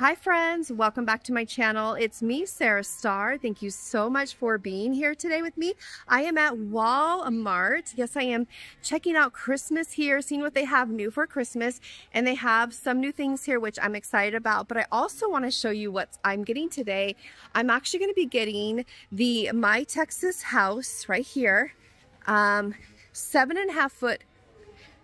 Hi friends, welcome back to my channel. It's me, Sarah Starr. Thank you so much for being here today with me. I am at Walmart. Yes, I am checking out Christmas here, seeing what they have new for Christmas, and they have some new things here which I'm excited about, but I also want to show you what I'm getting today. I'm actually going to be getting the My Texas House right here, 7.5 foot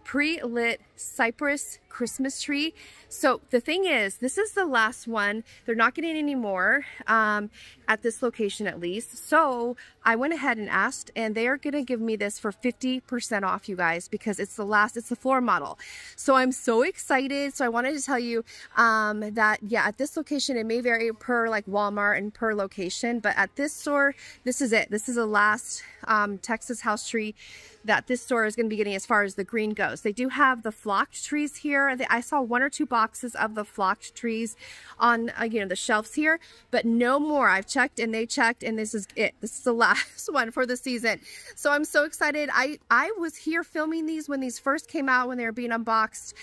pre-lit cypress Christmas tree. So the thing is, this is the last one. They're not getting any more at this location at least. So I went ahead and asked, and they are gonna give me this for 50% off, you guys, because it's the last, it's the floor model. So I'm so excited. So I wanted to tell you that, yeah, at this location, it may vary per like Walmart and per location, but at this store, this is it. This is the last Texas house tree that this store is gonna be getting as far as the green goes. They do have the flocked trees here. I saw 1 or 2 boxes of the flocked trees on you know, the shelves here, but no more. I've checked and they checked, and this is it. This is the last one for the season. So I'm so excited. I was here filming these when these first came out, when they were being unboxed.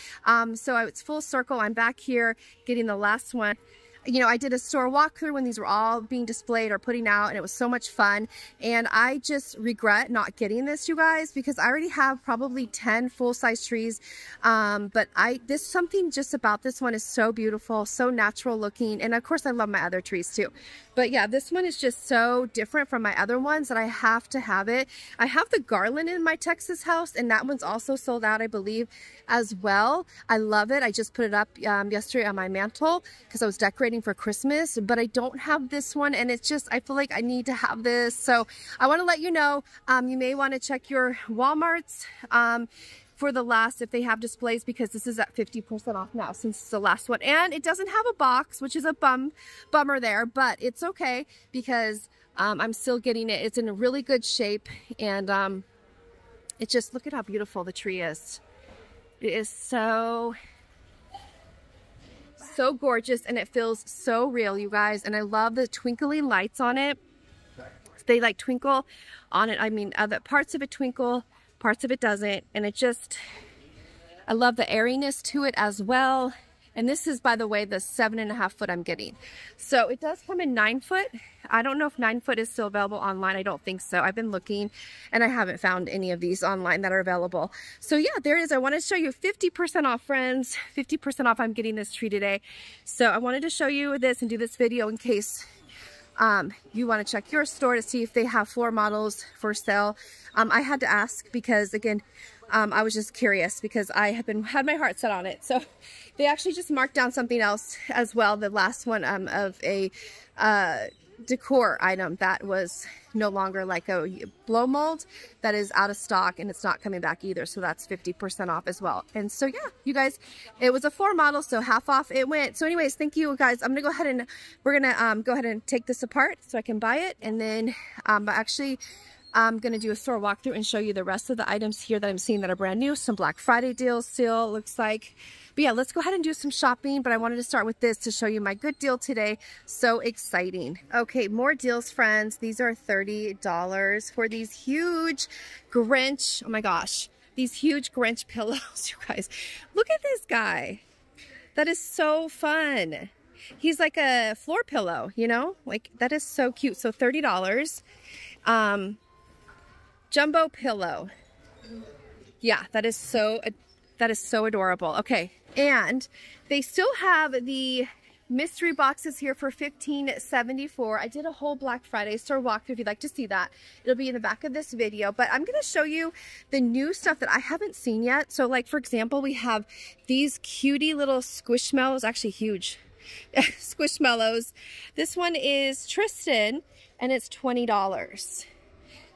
So it's full circle. I'm back here getting the last one. You know, I did a store walkthrough when these were all being displayed or putting out, and it was so much fun. And I just regret not getting this, you guys, because I already have probably 10 full-size trees. But there's something just about this one is so beautiful, so natural looking. And of course, I love my other trees too. But yeah, this one is just so different from my other ones that I have to have it. I have the garland in my Texas house, and that one's also sold out, I believe, as well. I love it. I just put it up yesterday on my mantle because I was decorating for Christmas, but I don't have this one, and it's just, I feel like I need to have this. So I want to let you know, you may want to check your Walmarts for the last, if they have displays, because this is at 50% off now since it's the last one, and it doesn't have a box, which is a bummer there, but it's okay because I'm still getting it. It's in a really good shape, and it just, look at how beautiful the tree is. It is so gorgeous, and it feels so real, you guys. And I love the twinkly lights on it. They like twinkle on it. I mean, other parts of it twinkle, parts of it doesn't, and it just, I love the airiness to it as well. And this is, by the way, the 7.5 foot I'm getting. So it does come in 9 foot. I don't know if 9 foot is still available online. I don't think so. I've been looking, and I haven't found any of these online that are available. So yeah, there it is. I want to show you 50% off, friends. 50% off. I'm getting this tree today. So I wanted to show you this and do this video in case you want to check your store to see if they have floor models for sale. I had to ask because, again, I was just curious because I had my heart set on it. So they actually just marked down something else as well. The last one of a decor item that was no longer like a blow mold that is out of stock, and it's not coming back either. So that's 50% off as well. And so yeah, you guys, it was a floor model, so half off it went. So anyways, thank you guys. I'm gonna go ahead and we're gonna go ahead and take this apart so I can buy it, and then actually I'm gonna do a store walkthrough and show you the rest of the items here that I'm seeing that are brand new. Some Black Friday deals still, looks like. But yeah, let's go ahead and do some shopping, but I wanted to start with this to show you my good deal today. So exciting. Okay, more deals, friends. These are $30 for these huge Grinch, oh my gosh, these huge Grinch pillows, you guys. Look at this guy. That is so fun. He's like a floor pillow, you know? Like, that is so cute. So $30. Jumbo pillow. Yeah, that is so adorable. Okay, and they still have the mystery boxes here for $15.74. I did a whole Black Friday store walkthrough if you'd like to see that. It'll be in the back of this video, but I'm going to show you the new stuff that I haven't seen yet. So like, for example, we have these cutie little Squishmallows, actually huge Squishmallows. This one is Tristan, and it's $20.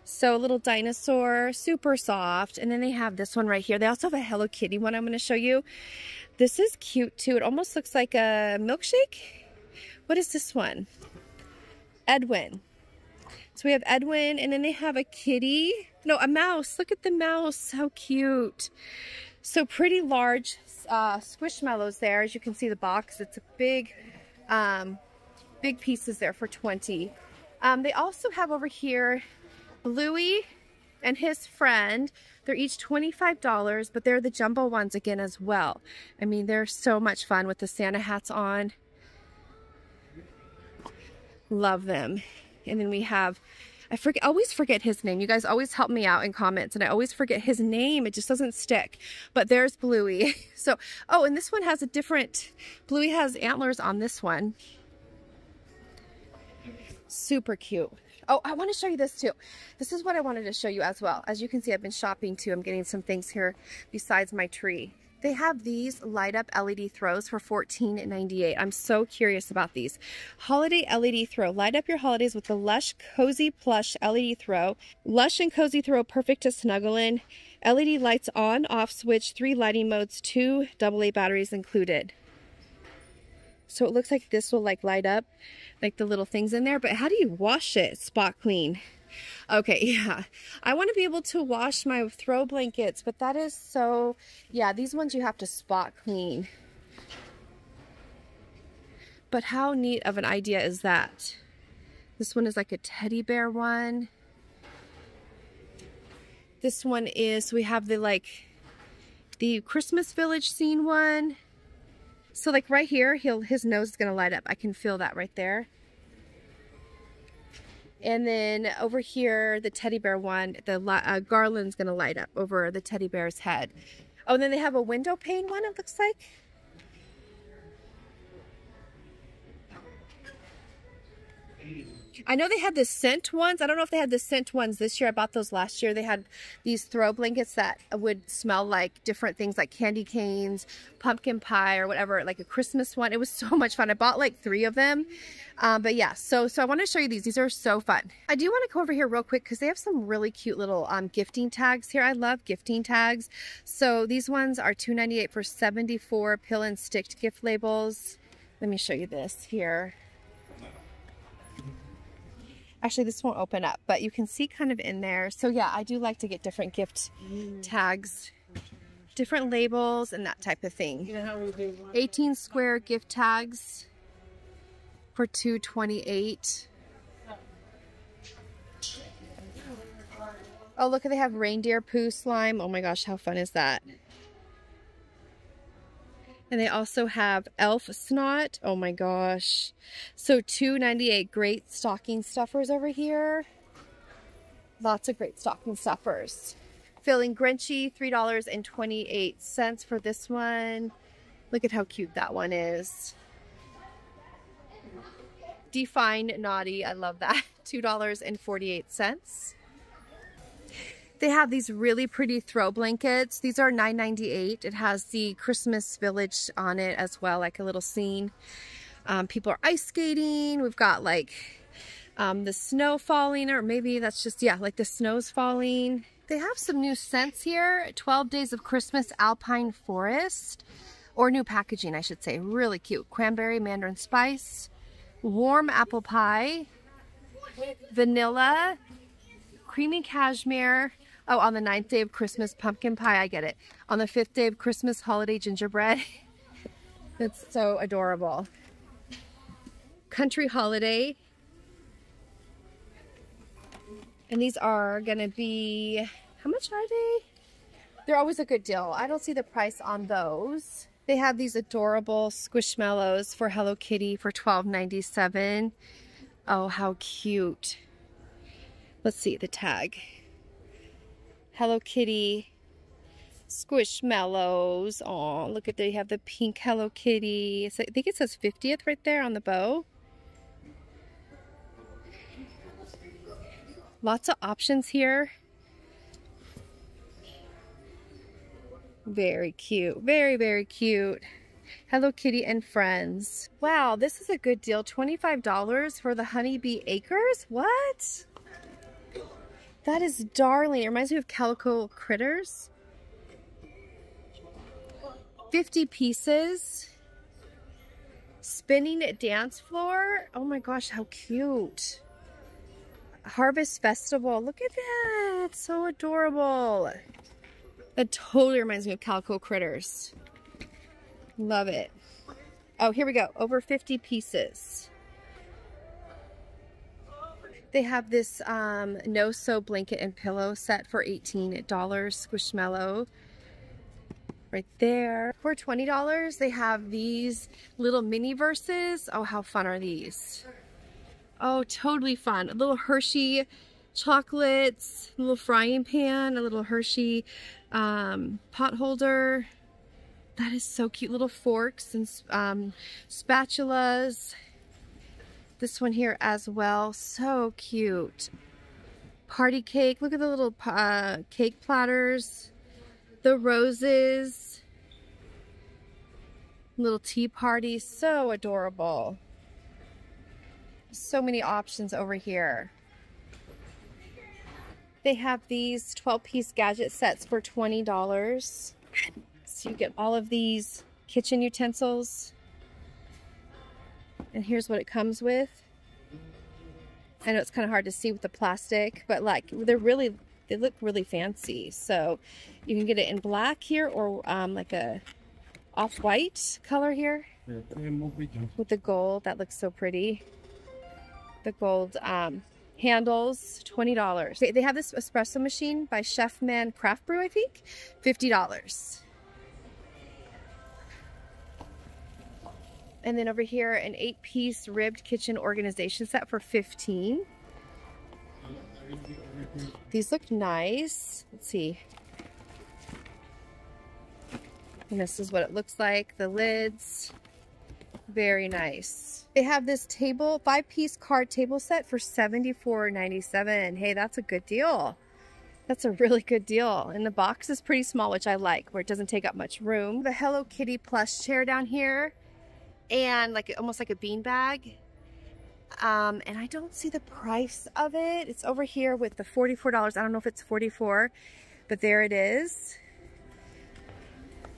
So little dinosaur, super soft. And then they have this one right here. They also have a Hello Kitty one I'm going to show you. This is cute too. It almost looks like a milkshake. What is this one? Edwin. So we have Edwin, and then they have a kitty. No, a mouse. Look at the mouse. How cute. So pretty large Squishmallows there. As you can see the box, it's a big, big pieces there for $20. They also have over here Bluey and his friend. They're each $25, but they're the jumbo ones again as well. I mean, they're so much fun with the Santa hats on. Love them. And then we have, I always forget his name. You guys always help me out in comments, and I always forget his name. It just doesn't stick. But there's Bluey. So, oh, and this one has a different, Bluey has antlers on this one. Super cute. Oh, I want to show you this too. This is what I wanted to show you as well. As you can see, I've been shopping too. I'm getting some things here besides my tree. They have these light up LED throws for $14.98. I'm so curious about these. Holiday LED throw. Light up your holidays with the Lush Cozy Plush LED throw. Lush and Cozy throw, perfect to snuggle in. LED lights on, off switch, 3 lighting modes, 2 AA batteries included. So it looks like this will like light up like the little things in there, but how do you wash it? Spot clean. Okay, yeah, I want to be able to wash my throw blankets, but that is so, yeah, these ones you have to spot clean. But how neat of an idea is that? This one is like a teddy bear one. This one is, we have the like, the Christmas Village scene one. So like right here, his nose is going to light up. I can feel that right there. And then over here, the teddy bear one, the garland's going to light up over the teddy bear's head. Oh, and then they have a window pane one, it looks like. I know they had the scent ones. I don't know if they had the scent ones this year. I bought those last year. They had these throw blankets that would smell like different things like candy canes, pumpkin pie or whatever, like a Christmas one. It was so much fun. I bought like 3 of them. But yeah, so I want to show you these. These are so fun. I do want to go over here real quick because they have some really cute little gifting tags here. I love gifting tags. So these ones are $2.98 for 74 pill and sticked gift labels. Let me show you this here. Actually, this won't open up, but you can see kind of in there. So yeah, I do like to get different gift tags, different labels, and that type of thing. 18 square gift tags for $2.28. Oh, look, they have reindeer poo slime. Oh my gosh, how fun is that? And they also have elf snot. Oh my gosh. So $2.98. Great stocking stuffers over here. Lots of great stocking stuffers. Feeling Grinchy, $3.28 for this one. Look at how cute that one is. Define Naughty. I love that. $2.48. They have these really pretty throw blankets. These are $9.98. It has the Christmas Village on it as well, like a little scene. People are ice skating. We've got like the snow falling, or maybe that's just, yeah, like the snow's falling. They have some new scents here. 12 Days of Christmas Alpine Forest, or new packaging, I should say. Really cute. Cranberry, Mandarin Spice, Warm Apple Pie, Vanilla, Creamy Cashmere. Oh, on the 9th day of Christmas, pumpkin pie. I get it. On the 5th day of Christmas, holiday gingerbread. It's so adorable. Country holiday. And these are going to be, how much are they? They're always a good deal. I don't see the price on those. They have these adorable Squishmallows for Hello Kitty for $12.97. Oh, how cute. Let's see the tag. Hello Kitty Squishmallows. Oh, look at, they have the pink Hello Kitty. It's like, I think it says 50th right there on the bow. Lots of options here. Very cute. Very, very cute. Hello Kitty and Friends. Wow, this is a good deal. $25 for the Honeybee Acres. What? That is darling. It reminds me of Calico Critters. 50 pieces. Spinning dance floor. Oh my gosh, how cute. Harvest Festival. Look at that. It's so adorable. That totally reminds me of Calico Critters. Love it. Oh, here we go. Over 50 pieces. They have this no-sew blanket and pillow set for $18. Squishmallow right there. For $20, they have these little mini verses. Oh, how fun are these? Oh, totally fun. A little Hershey chocolates, a little frying pan, a little Hershey pot holder. That is so cute. Little forks and spatulas. This one here as well. So cute. Party cake. Look at the little cake platters. The roses. Little tea party. So adorable. So many options over here. They have these 12-piece gadget sets for $20. So you get all of these kitchen utensils. And here's what it comes with. I know it's kind of hard to see with the plastic, but like they look really fancy. So you can get it in black here or like a off-white color here with the gold. That looks so pretty. The gold handles, $20. They have this espresso machine by Chefman Craft Brew, I think, $50. And then over here, an 8-piece ribbed kitchen organization set for $15. These look nice. Let's see. And this is what it looks like. The lids. Very nice. They have this table, 5-piece card table set for $74.97. Hey, that's a good deal. That's a really good deal. And the box is pretty small, which I like, where it doesn't take up much room. The Hello Kitty plush chair down here. And like almost like a bean bag, and I don't see the price of it. It's over here with the $44. I don't know if it's 44, but there it is.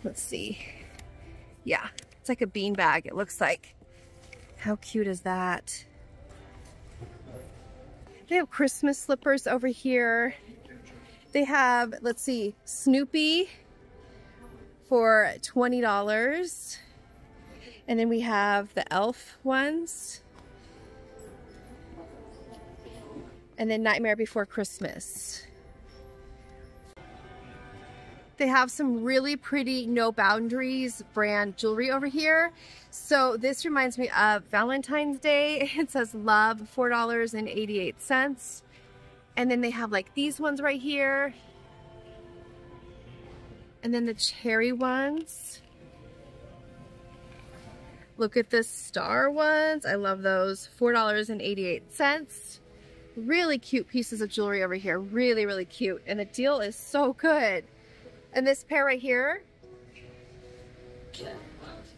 Let's see. Yeah, it's like a bean bag. It looks like. How cute is that? They have Christmas slippers over here. They have, let's see, Snoopy for $20. And then we have the elf ones. And then Nightmare Before Christmas. They have some really pretty No Boundaries brand jewelry over here. So this reminds me of Valentine's Day. It says love, $4.88. And then they have like these ones right here. And then the cherry ones. Look at the star ones. I love those. $4.88. Really cute pieces of jewelry over here. Really, really cute. And the deal is so good. And this pair right here.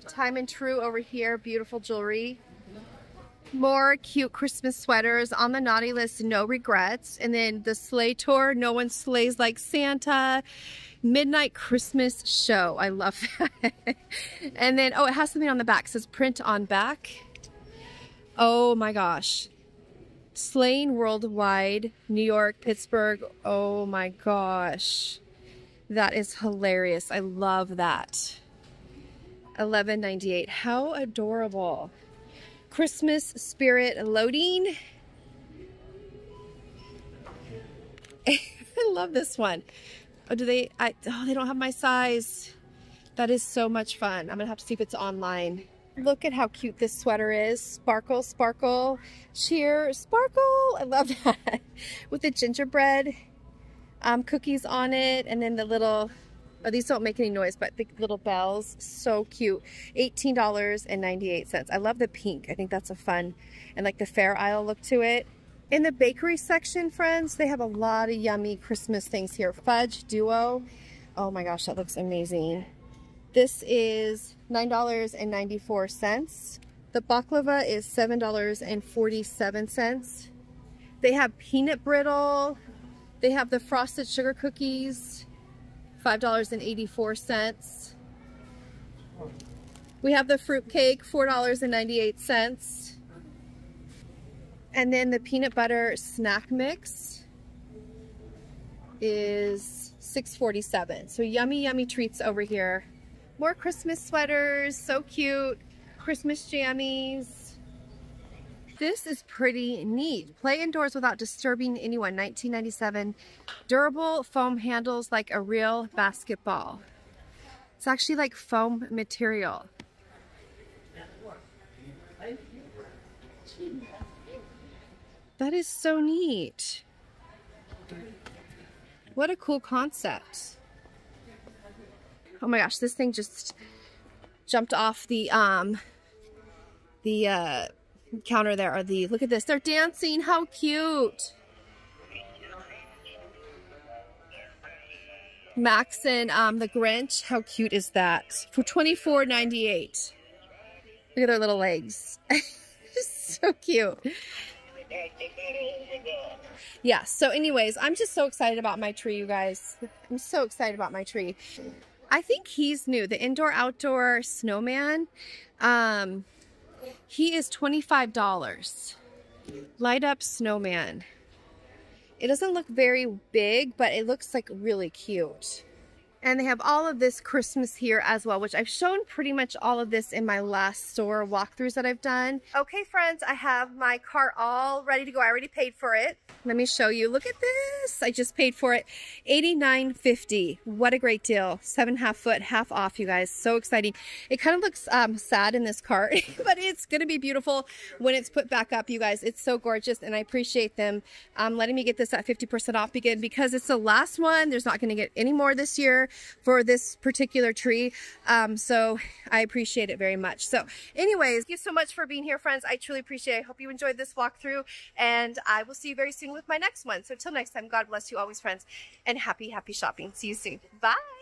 Time and True over here. Beautiful jewelry. More cute Christmas sweaters. On the naughty list, no regrets. And then the sleigh tour. No one sleighs like Santa. Midnight Christmas show. I love that. And then, oh, it has something on the back. It says print on back. Oh my gosh. Sleighing worldwide. New York, Pittsburgh. Oh my gosh. That is hilarious. I love that. $11.98. How adorable. Christmas spirit loading. I love this one. Oh, do they? Oh, they don't have my size. That is so much fun. I'm gonna have to see if it's online. Look at how cute this sweater is. Sparkle, sparkle, cheer, sparkle. I love that. With the gingerbread cookies on it, and then the little. Oh, these don't make any noise, but the little bells, so cute. $18.98. I love the pink. I think that's a fun, and like the Fair Isle look to it. In the bakery section, friends, they have a lot of yummy Christmas things here. Fudge Duo. Oh my gosh, that looks amazing. This is $9.94. The baklava is $7.47. They have peanut brittle. They have the frosted sugar cookies. $5.84. We have the fruit cake, $4.98. And then the peanut butter snack mix is $6.47. So yummy, yummy treats over here. More Christmas sweaters, so cute. Christmas jammies. This is pretty neat. Play indoors without disturbing anyone, $19.97. Durable foam handles like a real basketball. It's actually like foam material. That is so neat. What a cool concept. Oh my gosh, this thing just jumped off the counter there. Or the, look at this, they're dancing, how cute. Max and the Grinch, how cute is that? For $24.98. Look at their little legs. So cute. Yeah, so anyways, I'm just so excited about my tree, you guys. I'm so excited about my tree. I think he's new, the indoor outdoor snowman. He is $25. Light up snowman. It doesn't look very big, but it looks like really cute. And they have all of this Christmas here as well, which I've shown pretty much all of this in my last store walkthroughs that I've done. Okay, friends, I have my cart all ready to go. I already paid for it. Let me show you. Look at this. I just paid for it. $89.50. What a great deal. 7.5 foot, half off, you guys. So exciting. It kind of looks sad in this cart, but it's going to be beautiful when it's put back up, you guys. It's so gorgeous, and I appreciate them letting me get this at 50% off again because it's the last one. There's not going to get any more this year for this particular tree, so I appreciate it very much. So anyways, thank you so much for being here, friends. I truly appreciate it. I hope you enjoyed this walkthrough, and I will see you very soon with my next one. So until next time, God bless you always, friends, and happy shopping. See you soon. Bye.